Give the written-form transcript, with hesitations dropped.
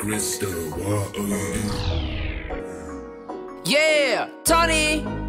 crystal water. Yeah, Tony!